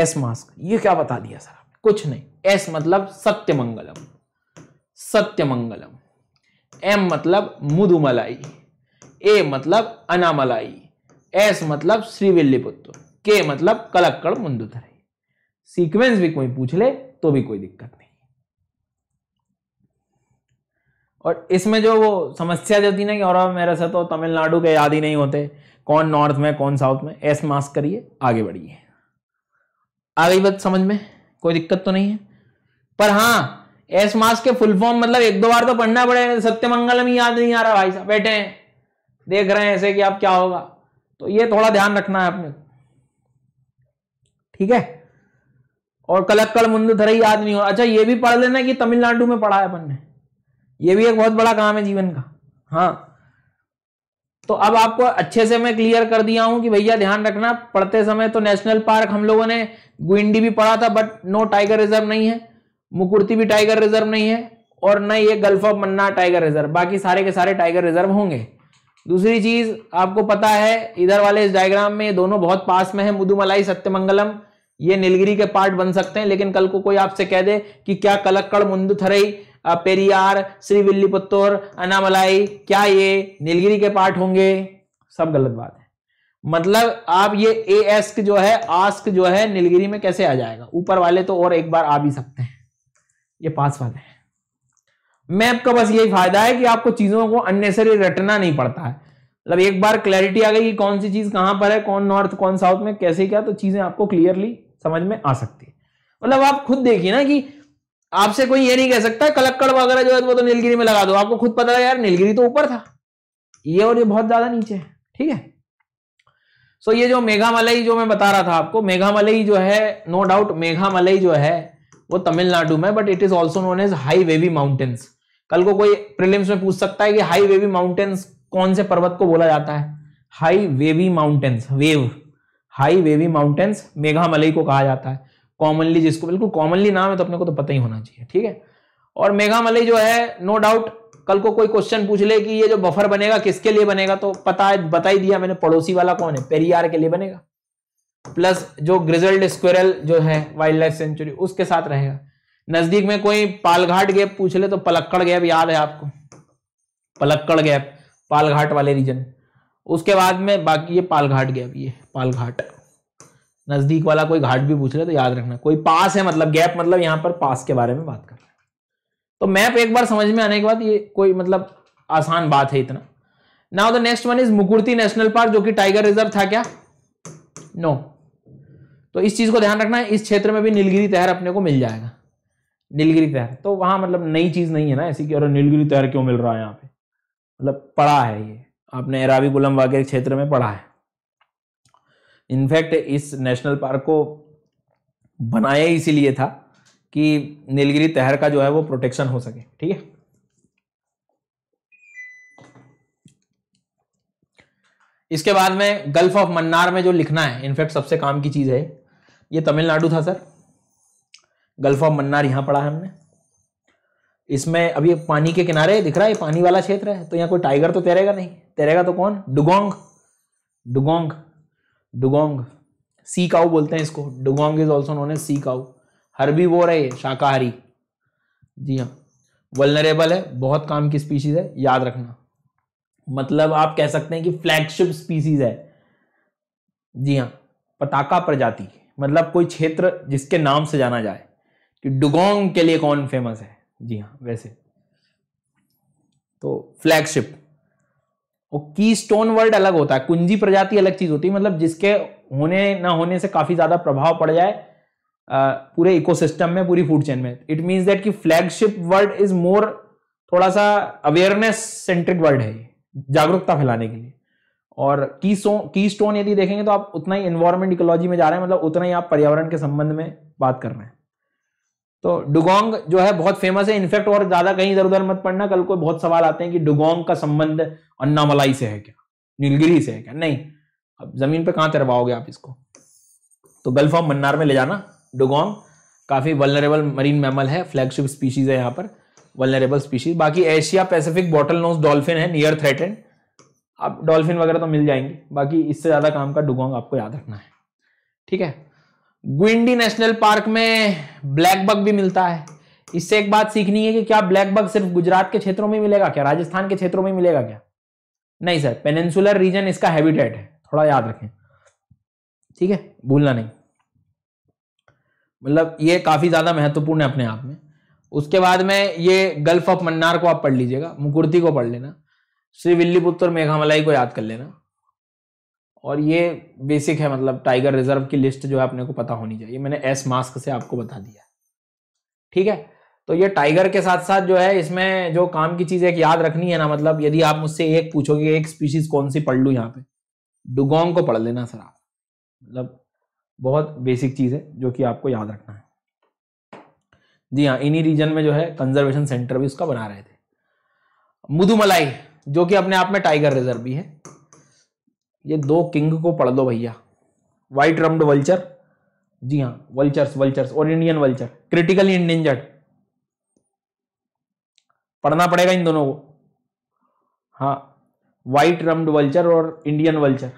एस मास्क। ये क्या बता दिया सर, कुछ नहीं, एस मतलब सत्यमंगलम, सत्यमंगलम, एम मतलब मुदुमलाई, ए मतलब अनामलाई, एस मतलब श्रीविल्लीपुत्तूर, के मतलब कलक्कड़ मुंदुथरई। सीक्वेंस भी कोई पूछ ले तो भी कोई दिक्कत नहीं। और इसमें जो वो समस्या जो थी ना कि और मेरे से तो तमिलनाडु के याद ही नहीं होते, कौन नॉर्थ में कौन साउथ में, एस मास्क करिए, आगे बढ़िए। आ गई बात समझ में, कोई दिक्कत तो नहीं है। पर हाँ एस मास्क के फुल फॉर्म मतलब एक दो बार तो पढ़ना पड़ेगा। सत्यमंगलम ही याद नहीं आ रहा भाई साहब, बैठे हैं देख रहे हैं ऐसे कि आप क्या होगा, तो ये थोड़ा ध्यान रखना है आपने, ठीक है। और कलक्कड़ मुंदुथरई याद नहीं हो, अच्छा ये भी पढ़ लेना कि तमिलनाडु में पढ़ा है अपन ने, ये भी एक बहुत बड़ा काम है जीवन का। हाँ तो अब आपको अच्छे से मैं क्लियर कर दिया हूं कि भैया ध्यान रखना, पढ़ते समय तो नेशनल पार्क हम लोगों ने गुइंडी भी पढ़ा था, बट नो टाइगर रिजर्व नहीं है, मुकुर्ति भी टाइगर रिजर्व नहीं है, और न ये gulf of Mannar tiger reserve, बाकी सारे के सारे टाइगर रिजर्व होंगे। दूसरी चीज आपको पता है, इधर वाले इस डायग्राम में दोनों बहुत पास में है, मुदुमलाई सत्यमंगलम, ये नीलगिरी के पार्ट बन सकते हैं। लेकिन कल को कोई आपसे कह दे कि क्या कलक्कड़ मुंदुथरई, पेरियार, श्रीविल्लीपुत्तूर, अनामलाई, क्या ये नीलगिरी के पार्ट होंगे, सब गलत बात है। मतलब आप ये ए एस जो है, आस्क जो है, नीलगिरी में कैसे आ जाएगा, ऊपर वाले तो और एक बार आ भी सकते हैं, ये पास वाले हैं। मैप का बस यही फायदा है कि आपको चीजों को अननेसेसरी रटना नहीं पड़ता है। मतलब एक बार क्लैरिटी आ गई कि कौन सी चीज कहां पर है, कौन नॉर्थ कौन साउथ में कैसे क्या, तो चीजें आपको क्लियरली समझ में आ सकती है। मतलब आप खुद देखिए ना कि आपसे कोई ये नहीं कह सकता कलक्कड़ वगैरह जो है वो तो नीलगिरी में लगा दो, आपको खुद पता है यार नीलगिरी तो ऊपर था ये और ये बहुत ज्यादा नीचे है, ठीक है। सो so, ये जो मेघामलई जो मैं बता रहा था आपको, मेघामलई जो है नो डाउट मेघामलई जो है वो तमिलनाडु में, but it is also known as high wavy mountains. कल को कोई प्रीलिम्स में पूछ सकता है कि हाई वेवी माउंटेन्स कौन से पर्वत को बोला जाता है, high wavy mountains, wave high wavy mountains Meghamalai को कहा जाता है कॉमनली, जिसको बिल्कुल कॉमनली नाम है तो अपने को तो पता ही होना चाहिए, ठीक है। और मेघामलई जो है नो डाउट कल को कोई क्वेश्चन पूछ ले कि ये जो बफर बनेगा किसके लिए बनेगा, तो पता है बता ही दिया मैंने, पड़ोसी वाला कौन है, पेरियार के लिए बनेगा, प्लस जो ग्रिजल्ड स्क्विरल जो है वाइल्ड लाइफ सेंचुरी उसके साथ रहेगा। नजदीक में कोई पालघाट गैप पूछ ले तो पलक्कड़ गैप याद है आपको, पलक्कड़ गैप पालघाट वाले रीजन, उसके बाद में बाकी ये पालघाट गैप, ये पालघाट नजदीक वाला कोई घाट भी पूछ ले तो याद रखना कोई पास है, मतलब गैप मतलब यहाँ पर पास के बारे में बात कर रहे हैं। तो मैप एक बार समझ में आने के बाद ये कोई मतलब आसान बात है इतना। Now the next one is Mukurthi national park, जो कि टाइगर रिजर्व था क्या, नो no. तो इस चीज को ध्यान रखना है, इस क्षेत्र में भी नीलगिरी तहर अपने को मिल जाएगा, नीलगिरी तहर तो वहां मतलब नई चीज नहीं है ना ऐसी कि और नीलगिरी तहर क्यों मिल रहा है यहाँ पे, मतलब पढ़ा है ये आपने एराविकुलम वगैरह क्षेत्र में पढ़ा है। इनफैक्ट इस नेशनल पार्क को बनाया इसीलिए था कि नीलगिरी तहर का जो है वो प्रोटेक्शन हो सके, ठीक है। इसके बाद में गल्फ ऑफ मन्नार में जो लिखना है, इनफैक्ट सबसे काम की चीज है, ये तमिलनाडु था सर, गल्फ ऑफ मन्नार यहां पढ़ा है हमने। इसमें अभी पानी के किनारे दिख रहा है, पानी वाला क्षेत्र है, तो यहाँ कोई टाइगर तो तैरेगा नहीं, तैरेगा तो कौन, dugong, dugong dugong sea cow बोलते हैं इसको, dugong is also known as sea cow, herbivore है ये, शाकाहारी, जी हाँ, वल्नरेबल है, बहुत काम की स्पीशीज है याद रखना, मतलब आप कह सकते हैं कि फ्लैगशिप स्पीसीज है, जी हाँ, पताका प्रजाति, मतलब कोई क्षेत्र जिसके नाम से जाना जाए कि डुगोंग के लिए कौन फेमस है, जी हाँ वैसे तो फ्लैगशिप। और की स्टोन वर्ड अलग होता है, कुंजी प्रजाति अलग चीज होती है, मतलब जिसके होने ना होने से काफी ज्यादा प्रभाव पड़ जाए आ, पूरे इकोसिस्टम में, पूरी फूड चेन में। इट मींस दैट कि फ्लैगशिप वर्ड इज मोर थोड़ा सा अवेयरनेस सेंट्रिक वर्ड है, जागरूकता फैलाने के लिए। और की सो की स्टोन यदि देखेंगे तो आप उतना ही एनवायरमेंट इकोलॉजी में जा रहे हैं, मतलब उतना ही आप पर्यावरण के संबंध में बात कर रहे हैं। तो डुगोंग जो है बहुत फेमस है, इनफैक्ट और ज्यादा कहीं इधर उधर मत पढ़ना, कल को बहुत सवाल आते हैं कि डुगोंग का संबंध अन्नामलाई से है क्या, नीलगिरी से है क्या, नहीं, अब जमीन पे कहां तरवाओगे आप इसको, तो गल्फ ऑफ मन्नार में ले जाना। डुगोंग काफी वल्नरेबल मरीन मैमल है, फ्लैगशिप स्पीशीज है यहाँ पर, वल्नरेबल स्पीशीज। बाकी Asia Pacific bottle knows dolphin है, नियर थ्रेटेंड, आप डॉल्फिन वगैरह तो मिल जाएंगे, बाकी इससे ज्यादा काम का डुगोंग आपको याद रखना है, ठीक है। गुइंडी नेशनल पार्क में ब्लैक बग भी मिलता है, इससे एक बात सीखनी है कि क्या ब्लैक बग सिर्फ गुजरात के क्षेत्रों में मिलेगा क्या, राजस्थान के क्षेत्रों में मिलेगा क्या, नहीं सर, पेनिनसुलर रीजन इसका हैबिटेट है, थोड़ा याद रखें, ठीक है, भूलना नहीं, मतलब ये काफी ज्यादा महत्वपूर्ण है अपने आप में। उसके बाद में ये गल्फ ऑफ मन्नार को आप पढ़ लीजिएगा, मुकुर्थी को पढ़ लेना, श्री विल्लीपुत्तूर मेघामलाई को याद कर लेना, और ये बेसिक है, मतलब टाइगर रिजर्व की लिस्ट जो है अपने को पता होनी चाहिए, मैंने एस मास्क से आपको बता दिया, ठीक है। तो ये टाइगर के साथ साथ जो है इसमें जो काम की चीज एक याद रखनी है ना, मतलब यदि आप मुझसे एक पूछोगे एक स्पीशीज कौन सी पढ़ लूँ यहाँ पे, डुगोंग को पढ़ लेना सर आप, मतलब बहुत बेसिक चीज है जो कि आपको याद रखना है, जी हाँ। इन्हीं रीजन में जो है कंजर्वेशन सेंटर भी उसका बना रहे थे। मुदुमलाई जो कि अपने आप में टाइगर रिजर्व भी है, ये दो किंग को पढ़ दो भैया, वाइट रम्ड वल्चर, जी हाँ वल्चर्स वल्चर्स और इंडियन वल्चर, क्रिटिकली इंडेंजर्ड, पढ़ना पड़ेगा इन दोनों को, हाँ वाइट रम्ड वल्चर और इंडियन वल्चर।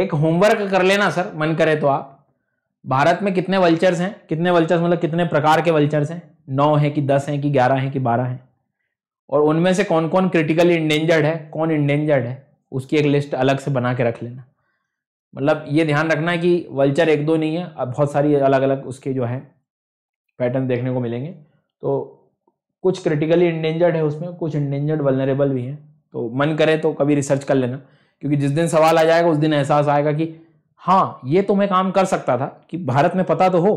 एक होमवर्क कर लेना सर मन करे तो आप, भारत में कितने वल्चर्स हैं, कितने वल्चर्स मतलब कितने प्रकार के वल्चर्स हैं, नौ हैं कि दस हैं कि ग्यारह हैं कि बारह हैं, और उनमें से कौन कौन क्रिटिकली इंडेंजर्ड है, कौन इंडेंजर्ड है, उसकी एक लिस्ट अलग से बना के रख लेना। मतलब ये ध्यान रखना है कि वल्चर एक दो नहीं है, अब बहुत सारी अलग अलग उसके जो है पैटर्न देखने को मिलेंगे, तो कुछ क्रिटिकली इंडेंजर्ड है उसमें, कुछ इंडेंजर्ड वल्नरेबल भी हैं, तो मन करे तो कभी रिसर्च कर लेना, क्योंकि जिस दिन सवाल आ जाएगा उस दिन एहसास आएगा कि हाँ ये तो मैं काम कर सकता था कि भारत में पता तो हो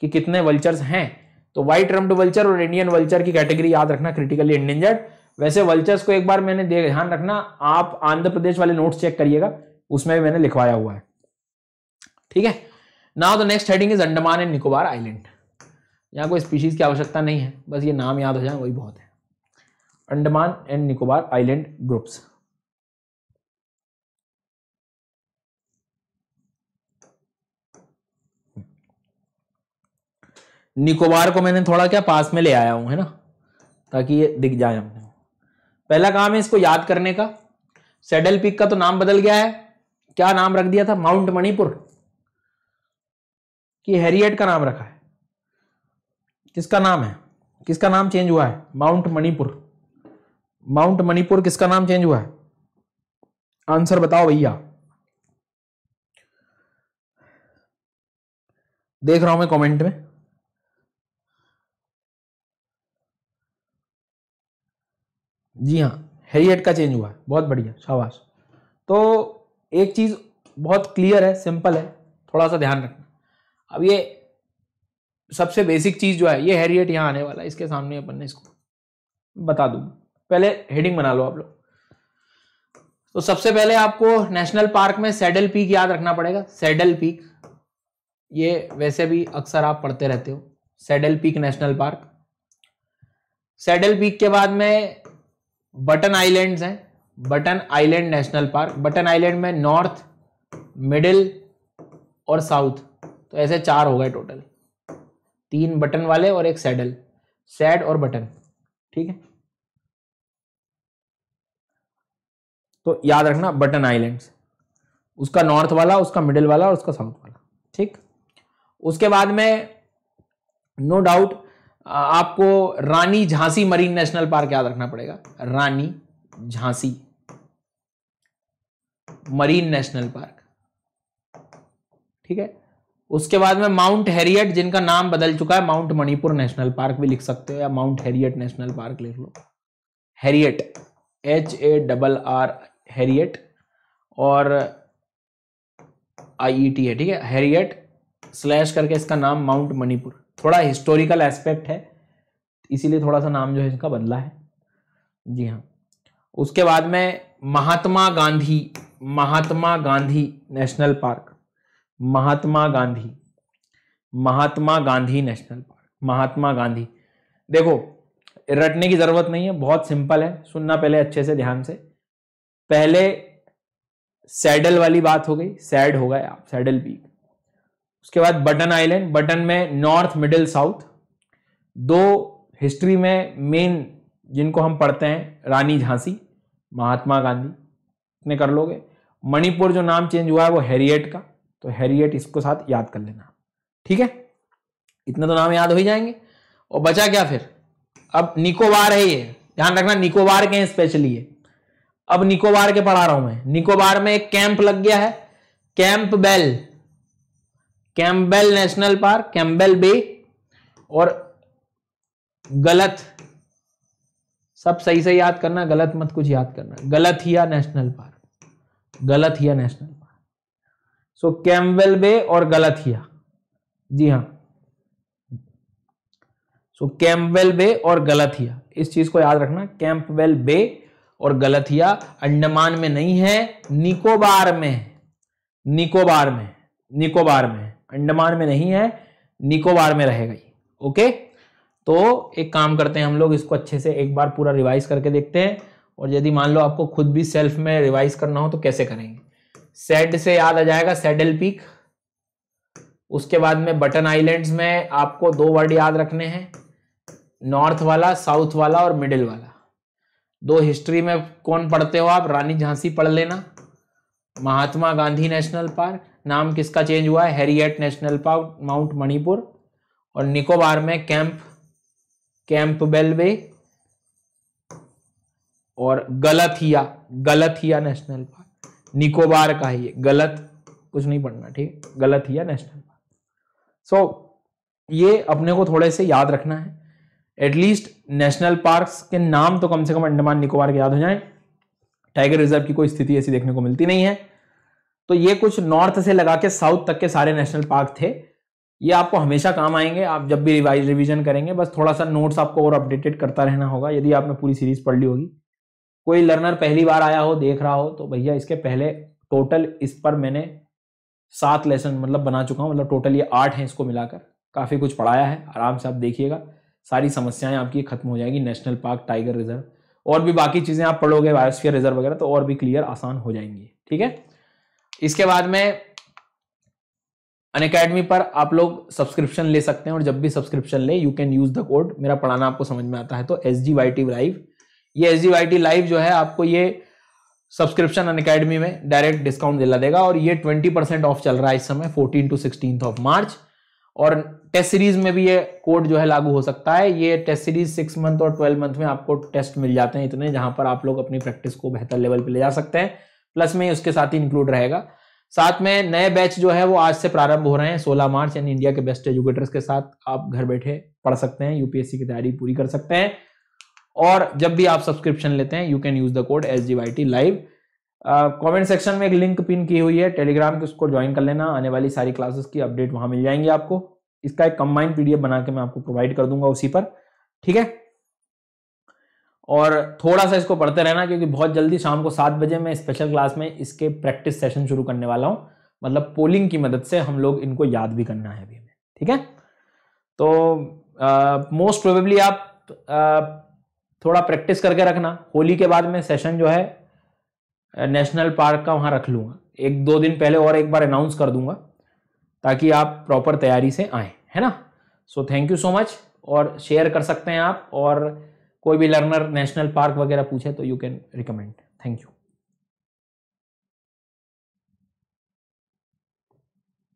कि कितने वल्चर्स हैं। तो व्हाइट रम्प्ड वल्चर और इंडियन वल्चर की कैटेगरी याद रखना, क्रिटिकली इंडेंजर्ड। वैसे वल्चर्स को एक बार मैंने ध्यान रखना, आप आंध्र प्रदेश वाले नोट्स चेक करिएगा, उसमें भी मैंने लिखवाया हुआ है, ठीक है। Now the next heading is Andaman and Nicobar island. यहाँ कोई स्पीशीज की आवश्यकता नहीं है, बस ये नाम याद हो जाए वही बहुत है। Andaman and Nicobar island groups, Nicobar को मैंने थोड़ा क्या पास में ले आया हूं, है ना, ताकि ये दिख जाए हमने। पहला काम है इसको याद करने का। सैडल पीक का तो नाम बदल गया है, क्या नाम रख दिया था, माउंट मणिपुर, कि हैरियट का नाम रखा है, किसका नाम है, किसका नाम चेंज हुआ है, माउंट मणिपुर। माउंट मणिपुर किसका नाम चेंज हुआ है, आंसर बताओ भैया, देख रहा हूं मैं कमेंट में। जी हाँ, हैरियट का चेंज हुआ है, बहुत बढ़िया, शाबाश। तो एक चीज बहुत क्लियर है, सिंपल है, थोड़ा सा ध्यान रखना। अब ये सबसे बेसिक चीज जो है, ये हैरियट यहाँ आने वाला है, इसके सामने अपन ने इसको बता दूं, पहले हेडिंग बना लो आप लोग। तो सबसे पहले आपको नेशनल पार्क में सैडल पीक याद रखना पड़ेगा। सैडल पीक, ये वैसे भी अक्सर आप पढ़ते रहते हो, saddle peak national park. Saddle peak के बाद में बटन आइलैंड्स हैं, button island national park. Button island में नॉर्थ, मिडिल और साउथ, तो ऐसे चार हो गए टोटल, तीन बटन वाले और एक सैडल, सैड और बटन, ठीक है। तो याद रखना बटन आइलैंड्स, उसका नॉर्थ वाला, उसका मिडिल वाला और उसका साउथ वाला, ठीक। उसके बाद में नो डाउट आपको Rani Jhansi marine national park याद रखना पड़ेगा। Rani Jhansi marine national park, ठीक है। उसके बाद में माउंट हैरियट, जिनका नाम बदल चुका है, माउंट मणिपुर नेशनल पार्क भी लिख सकते हो, या माउंट हैरियट नेशनल पार्क लिख लो। Harriet, H A double R Harriet और आई ई टी है, ठीक है। हैरियट स्लैश करके इसका नाम माउंट मणिपुर, थोड़ा हिस्टोरिकल एस्पेक्ट है इसीलिए थोड़ा सा नाम जो है इसका बदला है, जी हाँ। उसके बाद में Mahatma Gandhi, Mahatma Gandhi national park, Mahatma Gandhi, Mahatma Gandhi national park, Mahatma Gandhi. देखो रटने की जरूरत नहीं है, बहुत सिंपल है, सुनना पहले अच्छे से ध्यान से। पहले सैडल वाली बात हो गई, सैड हो गए आप, सैडल पीक। उसके बाद बटन आइलैंड, बटन में नॉर्थ, मिडिल, साउथ, दो हिस्ट्री में मेन जिनको हम पढ़ते हैं, रानी झांसी, महात्मा गांधी, इतने कर लोगे। मणिपुर जो नाम चेंज हुआ है वो हैरियट का, तो हैरियट इसको साथ याद कर लेना, ठीक है। इतने तो नाम याद हो ही जाएंगे, और बचा क्या फिर, अब निकोबार है, ये ध्यान रखना निकोबार के हैं स्पेशली ये। अब निकोबार के पढ़ा रहा हूं मैं। निकोबार में एक कैंप लग गया है, camp bell, Campbell national park, Campbell bay और गलत, सब सही सही याद करना, गलत मत कुछ याद करना, गलथिया national park, गलथिया national park. So Campbell bay और गलथिया, जी हाँ। सो कैम्बेल बे और गलथिया, इस चीज को याद रखना, कैम्बेल बे और गलथिया अंडमान में नहीं है, निकोबार में, निकोबार में, निकोबार में, अंडमान में नहीं है, निकोबार में रहेगा ये, ओके। तो एक काम करते हैं हम लोग, इसको अच्छे से एक बार पूरा रिवाइज करके देखते हैं, और यदि मान लो आपको खुद भी सेल्फ में रिवाइज करना हो तो कैसे करेंगे। सैड से याद आ जाएगा सैडल पीक, उसके बाद में बटन आइलैंड्स में आपको दो वर्ड याद रखने हैं, नॉर्थ वाला, साउथ वाला और मिडिल वाला। दो हिस्ट्री में कौन पढ़ते हो आप, रानी झांसी पढ़ लेना, महात्मा गांधी नेशनल पार्क, नाम किसका चेंज हुआ है, Harriet national park, mount Manipur, और निकोबार में कैंप, कैंपबेल बे और गलथिया, गलथिया नेशनल पार्क। निकोबार का है ये, गलत कुछ नहीं पढ़ना, ठीक, Galathea national park. So so, ये अपने को थोड़े से याद रखना है। एटलीस्ट नेशनल पार्क्स के नाम तो कम से कम अंडमान निकोबार के याद हो जाएं। टाइगर रिजर्व की कोई स्थिति ऐसी देखने को मिलती नहीं है। तो ये कुछ नॉर्थ से लगा के साउथ तक के सारे नेशनल पार्क थे। ये आपको हमेशा काम आएंगे, आप जब भी रिवाइज रिवीजन करेंगे। बस थोड़ा सा नोट्स आपको और अपडेटेड करता रहना होगा। यदि आपने पूरी सीरीज पढ़ ली होगी, कोई लर्नर पहली बार आया हो देख रहा हो तो भैया इसके पहले टोटल इस पर मैंने सात लेसन मतलब बना चुका हूँ, मतलब टोटल ये आठ हैं, इसको मिलाकर काफ़ी कुछ पढ़ाया है। आराम से आप देखिएगा, सारी समस्याएं आपकी खत्म हो जाएगी। नेशनल पार्क, टाइगर रिजर्व और भी बाकी चीज़ें आप पढ़ोगे, बायोस्फीयर रिजर्व वगैरह, तो और भी क्लियर आसान हो जाएंगी। ठीक है, इसके बाद में अनअकैडमी पर आप लोग सब्सक्रिप्शन ले सकते हैं और जब भी सब्सक्रिप्शन लें you can use the code. मेरा पढ़ाना आपको समझ में आता है तो S G Y T live, ये S G Y T live जो है आपको ये सब्सक्रिप्शन अनअकैडमी में डायरेक्ट डिस्काउंट दिला देगा। और ये ट्वेंटी परसेंट ऑफ चल रहा है इस समय fourteen to sixteen of March. और टेस्ट सीरीज में भी ये कोड जो है लागू हो सकता है। ये टेस्ट सीरीज सिक्स मंथ और ट्वेल्व मंथ में आपको टेस्ट मिल जाते हैं इतने, जहां पर आप लोग अपनी प्रैक्टिस को बेहतर लेवल पे ले जा सकते हैं। प्लस में उसके साथ ही इंक्लूड रहेगा। साथ में नए बैच जो है वो आज से प्रारंभ हो रहे हैं सोलह मार्च, यानी इंडिया के बेस्ट एजुकेटर्स के साथ आप घर बैठे पढ़ सकते हैं, यूपीएससी की तैयारी पूरी कर सकते हैं। और जब भी आप सब्सक्रिप्शन लेते हैं you can use the code S G Y T live. Comment section में एक लिंक पिन की हुई है टेलीग्राम की, उसको ज्वाइन कर लेना। आने वाली सारी क्लासेस की अपडेट वहां मिल जाएंगी आपको। इसका एक कंबाइंड पीडीएफ बना के मैं आपको प्रोवाइड कर दूंगा उसी पर। ठीक है, और थोड़ा सा इसको पढ़ते रहना क्योंकि बहुत जल्दी शाम को सात बजे मैं स्पेशल क्लास में इसके प्रैक्टिस सेशन शुरू करने वाला हूं। मतलब पोलिंग की मदद से हम लोग इनको याद भी करना है अभी हमें। ठीक है, तो मोस्ट प्रोबेबली आप uh, थोड़ा प्रैक्टिस करके रखना। होली के बाद में सेशन जो है नेशनल पार्क का वहां रख लूंगा, एक दो दिन पहले और एक बार अनाउंस कर दूंगा ताकि आप प्रॉपर तैयारी से आए, है ना। So thank you so much, और शेयर कर सकते हैं आप। और कोई भी लर्नर नेशनल पार्क वगैरह पूछे तो you can recommend. Thank you.